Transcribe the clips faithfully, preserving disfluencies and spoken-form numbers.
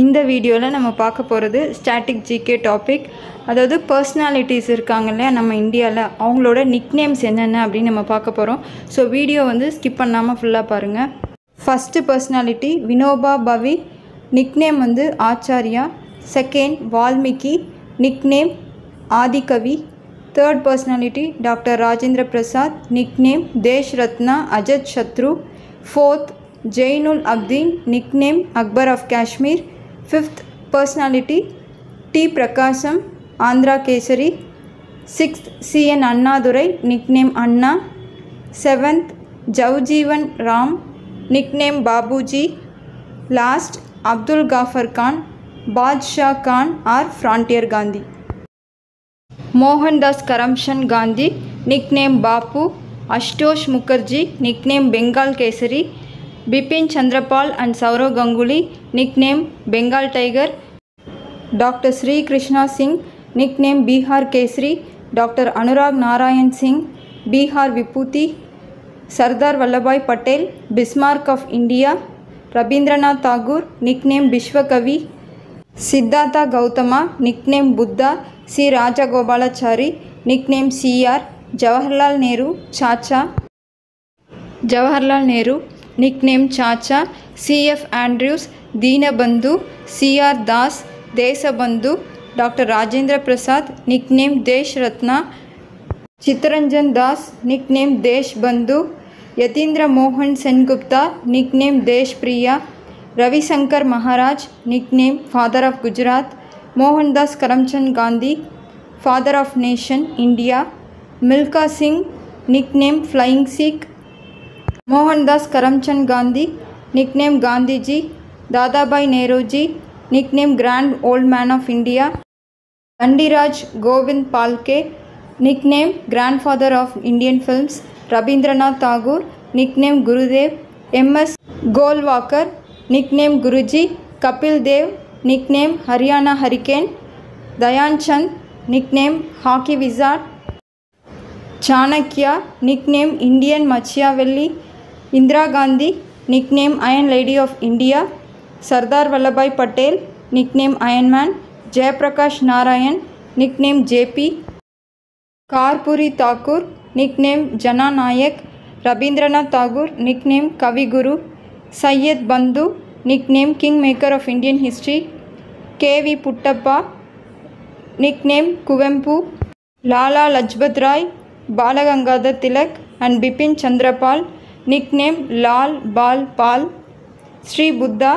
இந்த வீடியோவில் நம்ம பார்க்க போகிறது ஸ்டாட்டிக் ஜிகே டாபிக், அதாவது பர்சனாலிட்டிஸ் இருக்காங்க இல்லையா நம்ம இந்தியாவில், அவங்களோட நிக்நேம்ஸ் என்னென்ன அப்படின்னு நம்ம பார்க்க போகிறோம். ஸோ வீடியோ வந்து ஸ்கிப் பண்ணாமல் ஃபுல்லாக பாருங்கள். First personality Vinoba Bhave, nickname வந்து Acharya. Second Valmiki, nickname Adikavi. Third personality doctor Rajendra Prasad, nickname Desh Ratna அஜத் சத்ரு. Fourth ஜெயின்-உல்-அபிதீன், nickname Akbar of Kashmir. Fifth personality T Prakasam, Andhra Kesari. Sixth C N Anna Durai, nickname Anna. Seventh Jagjivan Ram, nickname Babuji. Last Abdul Ghaffar Khan, Badshah Khan or frontier Gandhi. Mohandas Karamchand Gandhi, nickname Bapu. Ashutosh Mukherjee, nickname Bengal Kesari. Bipin Chandrapal and Sourav Ganguly, nickname Bengal Tiger. Doctor Sri Krishna Singh, nickname Bihar Kesari. Doctor Anurag Narayan Singh, Bihar Viputi. Sardar Vallabhbhai Patel, Bismarck of India. Rabindranath Tagore, nickname Vishwakavi. Siddhartha Gautama, nickname Buddha. C. Rajagopalachari, nickname C R. Jawaharlal Nehru, Chacha. Jawaharlal Nehru, nickname Chacha. C F Andrews, Deenabandhu. C R Das, Desabandhu. Doctor Rajendra Prasad, nickname Desh Ratna. Chittaranjan Das, nickname Desh Bandhu. Yatindra Mohan Sengupta, nickname Desh Priya. Ravi Sankar Maharaj, nickname Father of Gujarat. Mohandas Karamchand Gandhi, Father of Nation, India. Milka Singh, nickname Flying Sikh. Mohandas Karamchand Gandhi, nickname Gandhiji. Dadabhai Nehruji, nickname Grand Old Man of India. Dandiraj Govind Palke, nickname Grandfather of Indian Films. Rabindranath Tagore, nickname Gurudev. M S Golwalkar, nickname Guruji. Kapil Dev, nickname Haryana Hurricane. Dhyan Chand, nickname Hockey Wizard. Chanakya, nickname Indian Machiavelli. Indira Gandhi, nickname Iron Lady of India. Sardar Vallabhbhai Patel, nickname Iron Man. Jayaprakash Narayan, nickname J P. Karpuri Thakur, nickname Jana Nayak. Rabindranath Tagore, nickname Kavi Guru. Syed Bandhu, nickname Kingmaker of Indian History. K V Puttappa, nickname Kuvempu. Lala Lajpat Rai, Bal Gangadhar Tilak and Bipin Chandrapal, nickname Lal Bal Pal. Sri Buddha,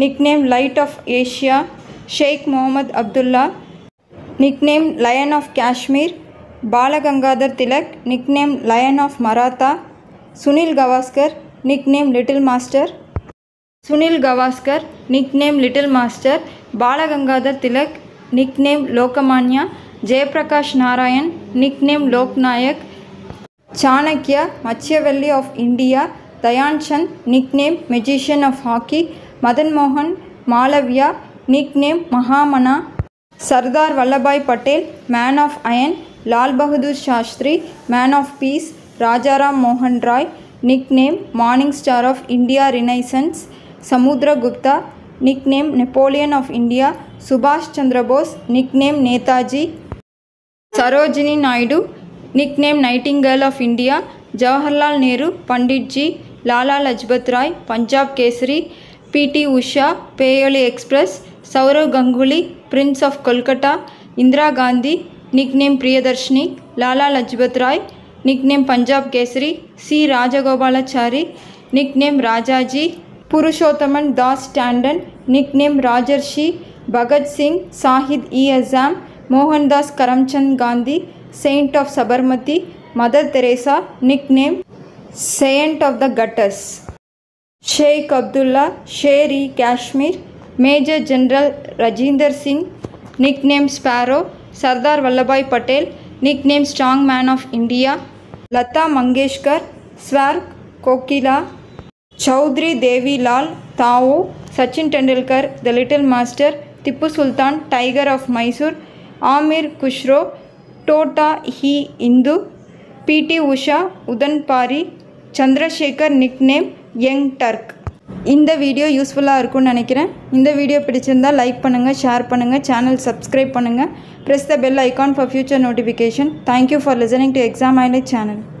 nickname Light of Asia. Sheikh Mohammed Abdullah, nickname Lion of Kashmir. Bal Gangadhar Tilak, nickname Lion of Maratha. Sunil Gavaskar, nickname Little Master. Sunil Gavaskar, nickname Little Master. Bal Gangadhar Tilak, nickname Lokamanya. Jayaprakash Narayan, nickname Lok Nayak. Chanakya, Machiavelli of India. Dhyan Chand, nickname Magician of Hockey. Madan Mohan Malavya, nickname Mahamana. Sardar Vallabhbhai Patel, Man of Iron. Lal Bahadur Shastri, Man of Peace. Rajaram Mohan Roy, nickname Morning Star of India Renaissance. Samudra Gupta, nickname Napoleon of India. Subhash Chandra Bose, nickname Netaji. Sarojini Naidu, nickname Nightingale of India. Jawaharlal Nehru, Panditji. Lala Lajpat Rai, Punjab Kesari. P T Usha, Payole Express. Sourav Ganguly, Prince of Kolkata. Indira Gandhi, nickname Priyadarshini. Lala Lajpat Rai, nickname Punjab Kesari. C. Rajagopalachari, nickname Rajaji. Purushottaman Das Tandon, nickname Rajarshi. Bhagat Singh, Shahid E. Azam. Mohandas Karamchand Gandhi, Saint of Sabarmati. Mother Teresa, nickname Saint of the Gutters. Sheikh Abdullah, Sher-e Kashmir. Major General Rajendra Singh, nickname Sparrow. Sardar Vallabhbhai Patel, nickname Strong Man of India. Lata Mangeshkar, Swarg Kokila. Chaudhry Devi Lal, Tao. Sachin Tendulkar, The Little Master. Tipu Sultan, Tiger of Mysore. Amir Khusro, Tota Hi Indu. P T Usha, Udanpari. Chandrasekhar, nickname Young Turk. இந்த video யூஸ்ஃபுல்லாக இருக்கும்னு நினைக்கிறேன். இந்த video பிடிச்சிருந்தா like பண்ணுங்கள், share பண்ணுங்கள், channel subscribe பண்ணுங்கள். Press the bell icon for future notification. Thank you for listening to Exam Highlight channel.